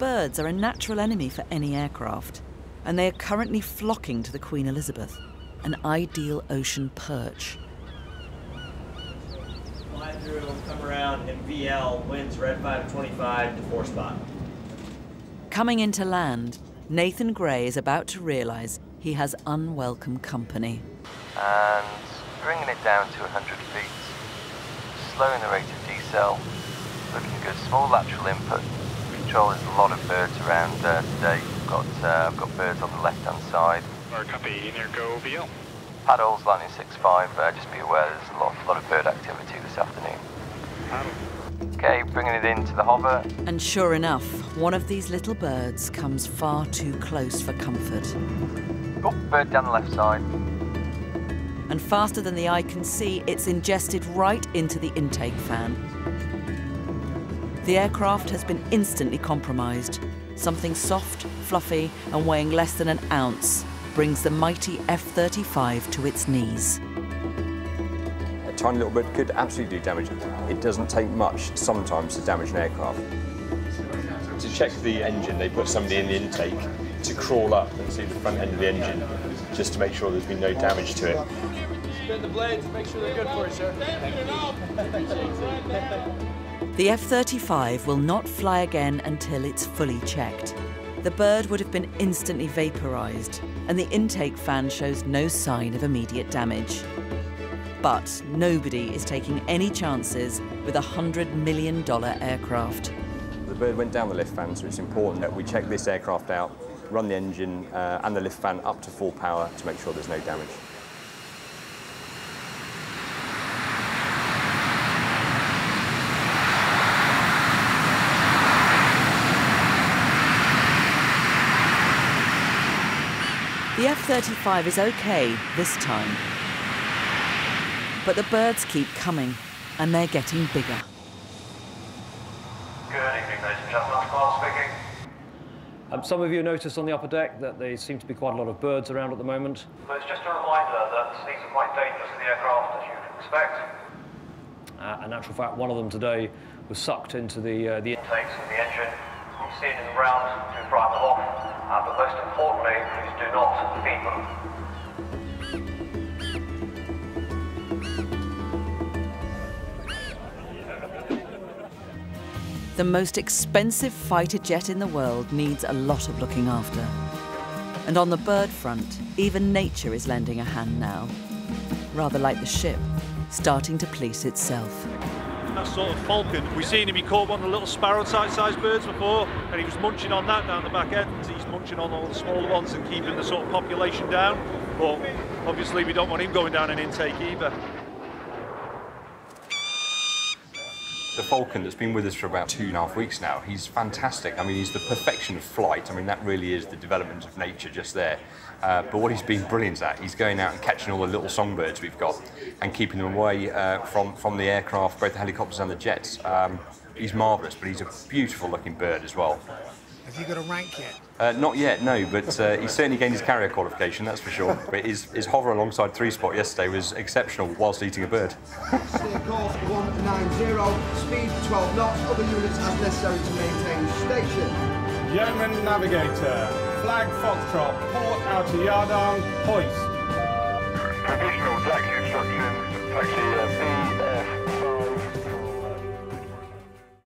birds are a natural enemy for any aircraft, and they are currently flocking to the Queen Elizabeth, an ideal ocean perch. Fly through, come around, and VL wins red 525 to 4 spot. Coming into land, Nathan Gray is about to realize he has unwelcome company. And bringing it down to 100 feet, slowing the rate of decel, looking good, small lateral input. Control, there's a lot of birds around today. I've got birds on the left-hand side. Our copy, in there, go VL. Paddles landing 6-5, just be aware there's a lot of bird activity this afternoon. Okay, bringing it into the hover. And sure enough, one of these little birds comes far too close for comfort. Oh, bird down the left side. And faster than the eye can see, it's ingested right into the intake fan. The aircraft has been instantly compromised. Something soft, fluffy, and weighing less than an ounce brings the mighty F-35 to its knees. A tiny little bit could absolutely do damage. It doesn't take much sometimes to damage an aircraft. To check the engine, they put somebody in the intake to crawl up and see the front end of the engine, just to make sure there's been no damage to it. Spin the blades, make sure they're good for you, sir. Thank you. The F-35 will not fly again until it's fully checked. The bird would have been instantly vaporized, and the intake fan shows no sign of immediate damage. But nobody is taking any chances with a $100 million aircraft. The bird went down the lift fan, so it's important that we check this aircraft out, run the engine and the lift fan up to full power to make sure there's no damage. The F-35 is okay this time, but the birds keep coming, and they're getting bigger. Good evening, ladies and gentlemen. Paul speaking. Some of you noticed on the upper deck that there seem to be quite a lot of birds around at the moment. But it's just a reminder that these are quite dangerous to the aircraft, as you'd expect. In actual fact, one of them today was sucked into the intakes of the engine. You see it in the ground to fry them off. But most importantly, please do not feed them. The most expensive fighter jet in the world needs a lot of looking after. And on the bird front, even nature is lending a hand now, rather like the ship, starting to police itself. That sort of falcon. We've seen him, he caught one of the little sparrow-sized birds before, and he was munching on that down the back end. He's munching on all the smaller ones and keeping the sort of population down. But obviously we don't want him going down an intake either. The falcon that's been with us for about 2.5 weeks now, he's fantastic. I mean, he's the perfection of flight. I mean, that really is the development of nature just there. But what he's been brilliant at, he's going out and catching all the little songbirds we've got and keeping them away from the aircraft, both the helicopters and the jets. He's marvellous, but he's a beautiful-looking bird as well. Have you got a rank yet? Not yet, no, but he's certainly gained his carrier qualification, that's for sure. But his hover alongside 3-spot yesterday was exceptional whilst eating a bird. Steer course 190, speed 12 knots, other units as necessary to maintain station. Yeoman Navigator, flag Foxtrot, port outer yard arm, hoist. Traditional taxi instructions, taxi BF.